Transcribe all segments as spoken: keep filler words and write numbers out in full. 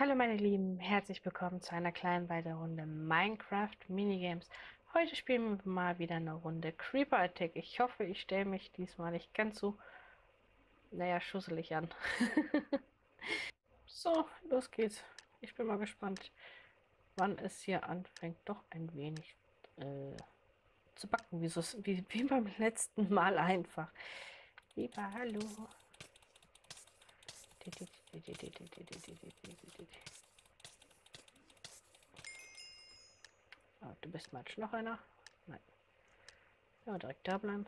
Hallo meine Lieben, herzlich willkommen zu einer kleinen weiteren Runde Minecraft Minigames. Heute spielen wir mal wieder eine Runde Creeper Attack. Ich hoffe, ich stelle mich diesmal nicht ganz so, naja, schusselig an. So, los geht's. Ich bin mal gespannt, wann es hier anfängt, doch ein wenig äh, zu backen. Wieso, wie, wie beim letzten Mal einfach. Lieber Hallo. Oh, du bist Matsch. Noch einer? Nein. Ja, direkt da bleiben.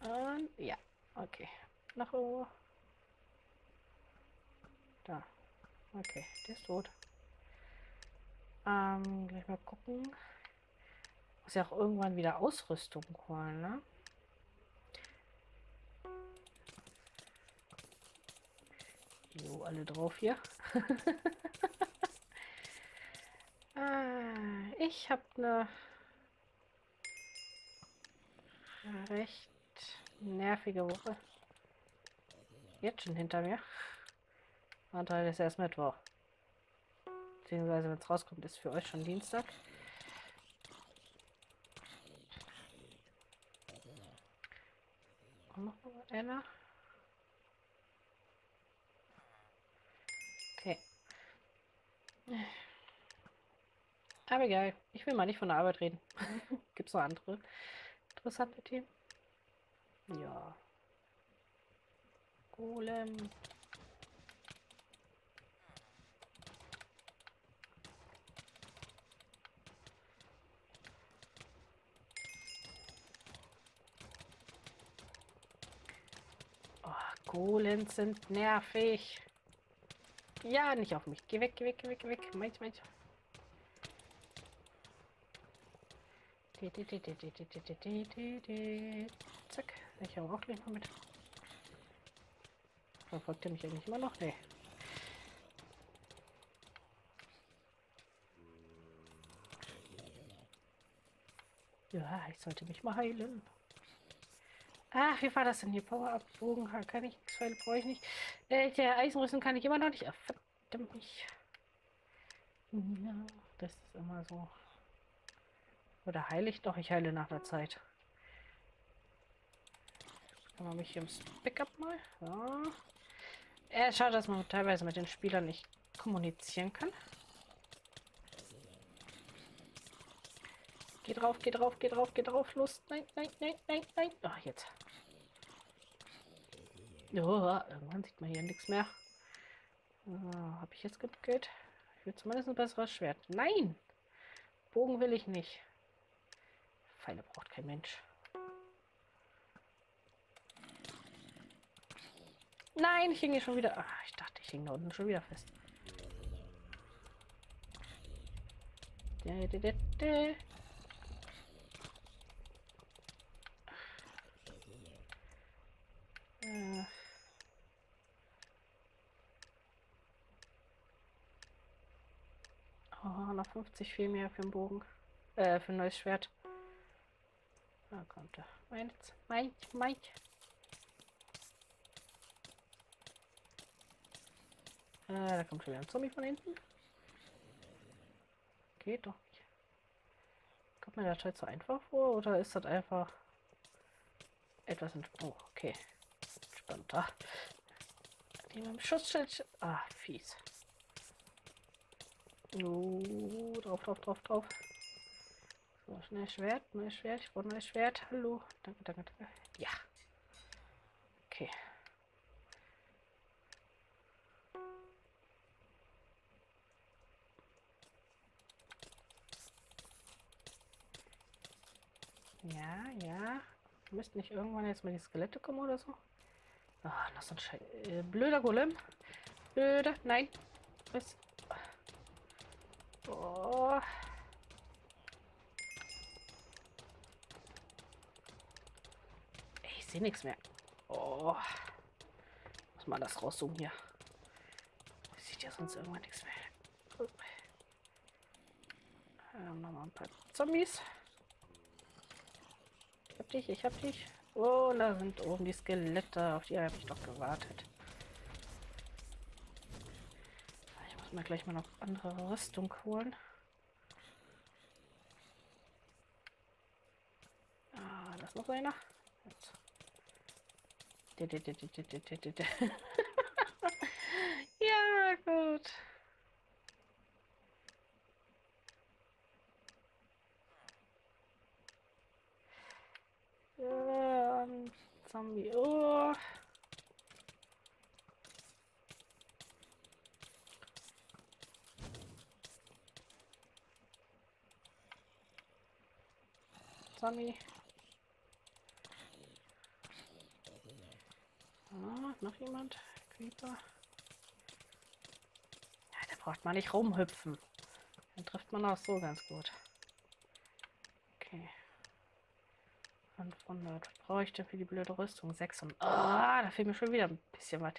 Und ja, okay. Nach oben. Da. Okay, der ist tot. Ähm, gleich mal gucken. Muss ja auch irgendwann wieder Ausrüstung holen, ne? Jo, alle drauf hier. äh, ich habe eine recht nervige Woche. Jetzt schon hinter mir. Und heute ist erst Mittwoch. Beziehungsweise, wenn es rauskommt, ist für euch schon Dienstag. Und noch einer. Okay. Aber egal. Ich will mal nicht von der Arbeit reden. Gibt es noch andere interessante Themen? Ja. Golem. Golems sind nervig. Ja, nicht auf mich. Geh weg, geh weg, geh weg, geh weg. Mensch, Mensch. Zack. Ich habe auch gleich mal mit. Verfolgt er mich eigentlich immer noch? Nee. Ja, ich sollte mich mal heilen. Ach, wie war das denn hier? Power-Up-Bogen kann ich nichts, weil brauche ich nicht. Äh, der Eisenrüsten kann ich immer noch nicht. Ach, verdammt mich. Ja, das ist immer so. Oder heile ich doch? Ich heile nach der Zeit. Kann man mich hier im Backup mal? Ja. Äh, schade, dass man teilweise mit den Spielern nicht kommunizieren kann. Geh drauf, geh drauf, geh drauf, geh drauf, los. Nein, nein, nein, nein, nein. Ach, jetzt. Ja, irgendwann sieht man hier nichts mehr. Oh, habe ich jetzt genug Geld? Ich will zumindest ein besseres Schwert. Nein! Bogen will ich nicht. Pfeile braucht kein Mensch. Nein, ich hing hier schon wieder. Ach, ich dachte, ich hing da unten schon wieder fest. Oh, noch fünfzig viel mehr für den Bogen. Äh, für ein neues Schwert. Da kommt er. Meins, meins, meins. Äh, da kommt schon wieder ein Zombie von hinten. Geht doch nicht. Kommt mir das halt so einfach vor oder ist das einfach etwas in. Oh, okay. Entspannter. Die mit dem Schutzschild. Ah, fies. Oh, drauf, drauf, drauf, drauf. So, schnell Schwert, neues Schwert, ich brauche neues Schwert. Hallo. Danke, danke, danke. Ja. Okay. Ja, ja. Müssten nicht irgendwann jetzt mal die Skelette kommen oder so? Ah, oh, noch so ein Scheiß. Äh, blöder Golem. Blöder. Nein. Was? Oh. Ey, ich sehe nichts mehr. Oh. Muss mal das rauszoomen hier. Sieht ja sonst irgendwann nichts mehr. wir mal ein paar Zombies. Ich hab dich, ich hab dich. Oh, da sind oben die Skelette. Auf die habe ich doch gewartet. Ich muss mir gleich mal noch andere Rüstung holen. Ah, da ist noch einer. Jetzt. Ja, gut. Ähm, Zombie. Oh. Zombie. Ah, noch jemand? Creeper. Ja, da braucht man nicht rumhüpfen. Dann trifft man auch so ganz gut. Okay. fünfhundert. Was brauche ich denn für die blöde Rüstung? sechshundert. Oh, da fehlt mir schon wieder ein bisschen was.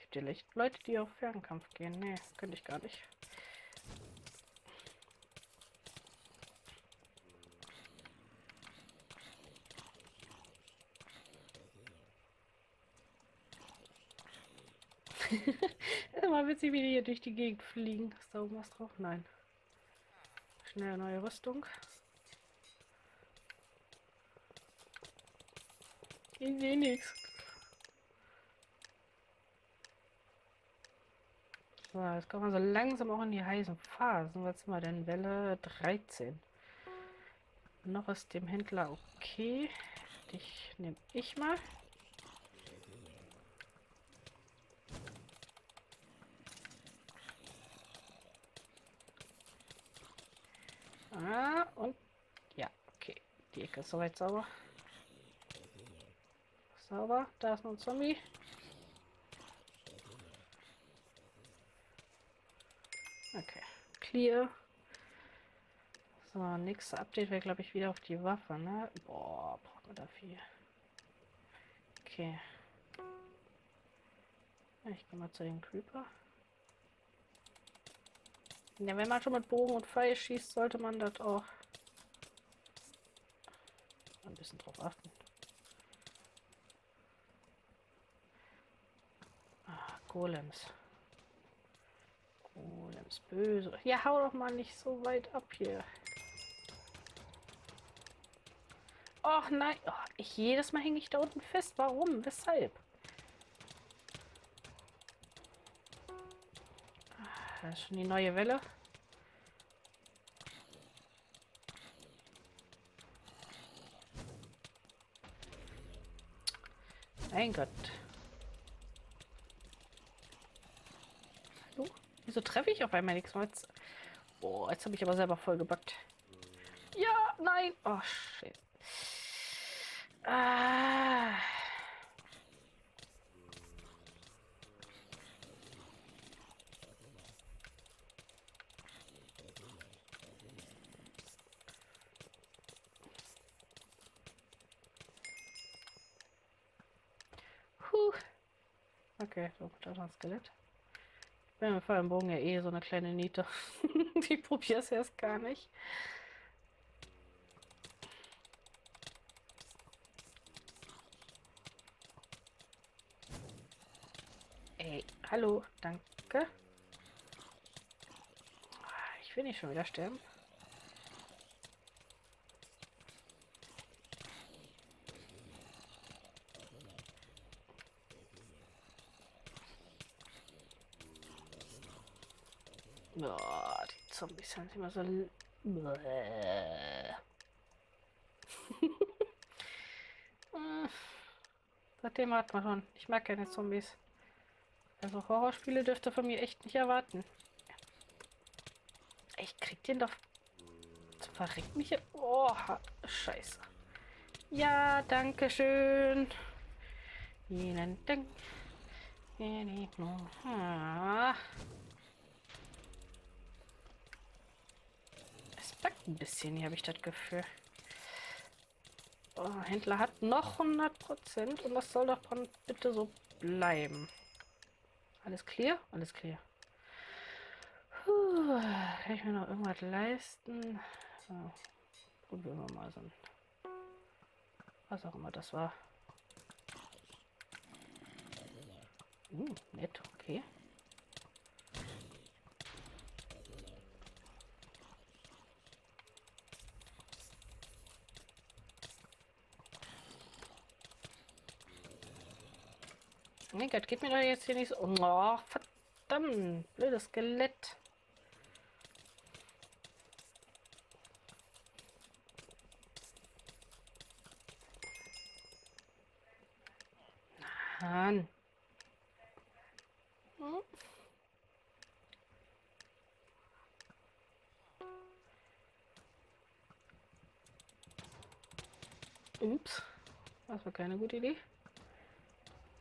Gibt ja echt Leute, die auf Fernkampf gehen. Nee, könnte ich gar nicht. Mal witzig, wie die hier durch die Gegend fliegen. Ist da oben was drauf? Nein. Schnell eine neue Rüstung. Ich sehe nichts. So, jetzt kommen wir so langsam auch in die heißen Phasen. Was sind wir denn? Welle dreizehn. Noch ist dem Händler okay. Dich nehme ich mal. Ah, und ja, okay. Die Ecke ist soweit sauber. Sauber, da ist noch ein Zombie. Okay, clear. So, nächstes Update wäre, glaube ich, wieder auf die Waffe, ne? Boah, braucht man da viel. Okay. Ich gehe mal zu den Creeper. Ja, wenn man schon mit Bogen und Pfeil schießt, sollte man das auch ein bisschen drauf achten. Ah, Golems. Golems, böse. Ja, hau doch mal nicht so weit ab hier. Och nein. Oh, ich, jedes Mal hänge ich da unten fest. Warum? Weshalb? Da ist schon die neue Welle. Mein Gott. Hallo? Wieso treffe ich auf einmal nichts mehr? Jetzt, oh, jetzt habe ich aber selber voll gebackt. Ja, nein. Oh, shit. Ah. Okay, so, da ist ein Skelett. Ich bin im Fall im Bogen ja eh so eine kleine Niete. Ich probiere es erst gar nicht. Ey, hallo, danke. Ich will nicht schon wieder sterben. Oh, die Zombies sind immer so... Seitdem hat man schon. Ich mag keine Zombies. Also Horrorspiele dürft ihr von mir echt nicht erwarten. Ich krieg den doch... Verreckt mich ja... Oh, scheiße. Ja, danke schön. Vielen Dank. Ein bisschen, hier habe ich das Gefühl. Oh, Händler hat noch hundert Prozent und das soll doch bitte so bleiben. Alles clear? Alles clear. Puh, kann ich mir noch irgendwas leisten? So, probieren wir mal so ein... Was auch immer das war. Uh, nett, okay. Mein Gott, geht mir doch jetzt hier nicht so... Oh, verdammt, blödes Skelett. Nein. Hm? Ups, das war keine gute Idee.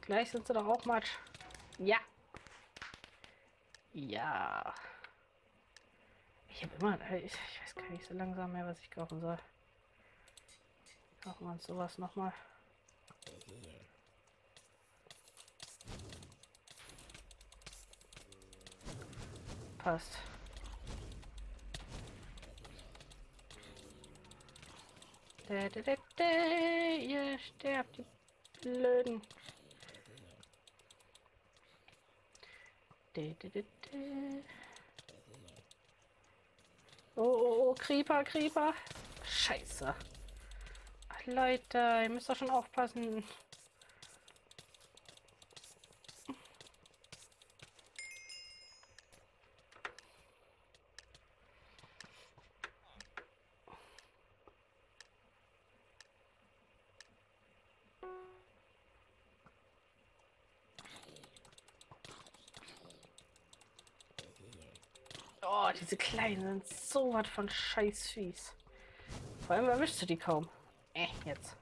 Gleich sind sie doch auch Matsch. Ja. Ja. Ich habe immer... Ich, ich weiß gar nicht so langsam mehr, was ich kaufen soll. Kaufen wir uns sowas nochmal. Passt. Da, da, da, da. Ihr sterbt, die Blöden. De, de, de, de. Oh, oh, oh, Creeper, Creeper. Scheiße. Ach, Leute, ihr müsst doch schon aufpassen. Oh, diese Kleinen sind so was von scheiß fies. Vor allem erwischst du die kaum. Äh, jetzt.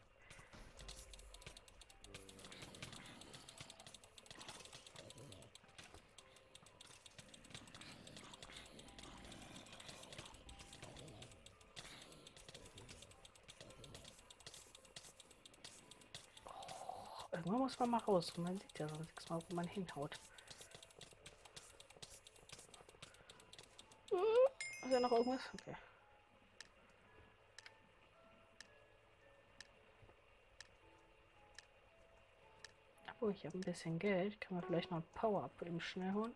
Oh, irgendwann muss man mal raus. Man sieht ja sonst nichts mal, wo man hinhaut. Ist ja noch irgendwas? Okay. Oh, ich habe ein bisschen Geld. Kann man vielleicht noch ein Power-Up eben schnell holen?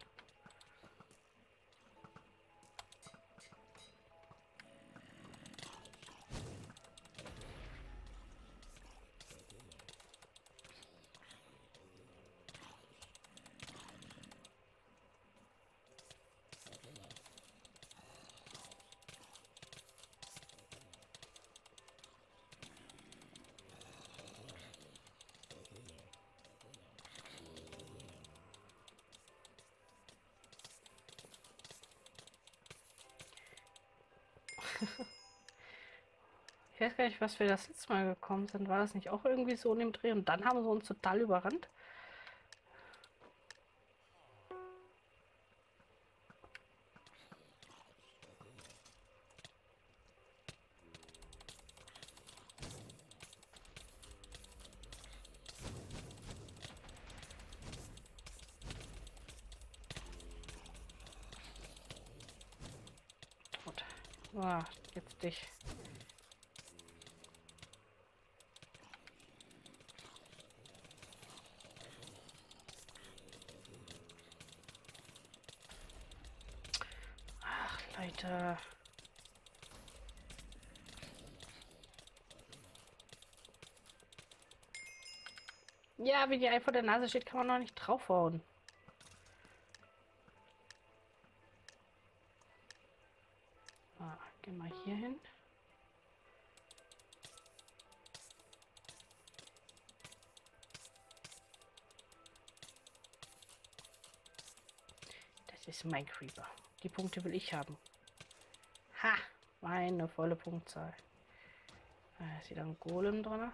Ich weiß gar nicht, was wir das letzte Mal gekommen sind. War das nicht auch irgendwie so in dem Dreh? Und dann haben sie uns total überrannt. Gut. Oh, jetzt dich. Leute. Ja, wenn die einfach vor der Nase steht, kann man noch nicht draufhauen. Ah, gehen wir hier hin. Das ist mein Creeper. Die Punkte will ich haben. Ha! Meine volle Punktzahl. Da ist wieder ein Golem drin.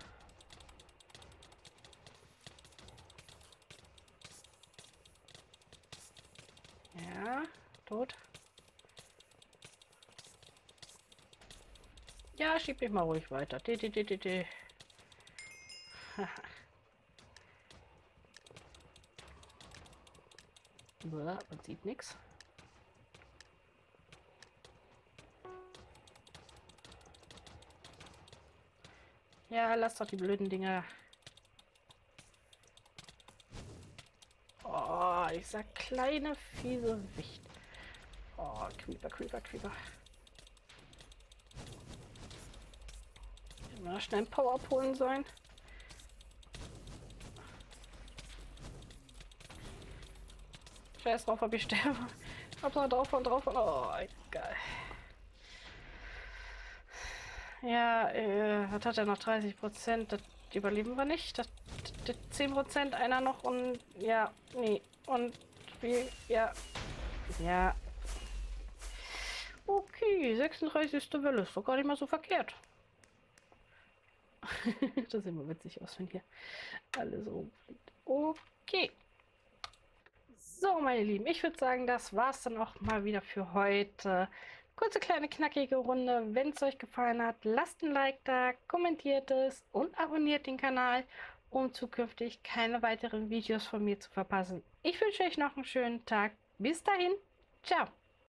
Ja, tot. Ja, schieb mich mal ruhig weiter. D -d -d -d -d. Man sieht nichts. Ja, lass doch die blöden Dinger. Oh, dieser kleine, fiese Wicht. Oh, Creeper, Creeper, Creeper. Immer schnell ein Power-Up holen sein. Scheiß drauf, ob ich sterbe. Hab noch drauf und drauf und... Oh, geil. Ja, äh, was hat er noch? dreißig Prozent, das überleben wir nicht. Das, das, das zehn Prozent einer noch und... Ja, nee. Und wie... Ja. Ja. Okay, sechsunddreißigste Welle. Ist doch gar nicht mal so verkehrt. Das sieht immer witzig aus, wenn hier alles rumfliegt. Okay. So, meine Lieben, ich würde sagen, das war's dann auch mal wieder für heute. Kurze, kleine, knackige Runde. Wenn es euch gefallen hat, lasst ein Like da, kommentiert es und abonniert den Kanal, um zukünftig keine weiteren Videos von mir zu verpassen. Ich wünsche euch noch einen schönen Tag. Bis dahin. Ciao.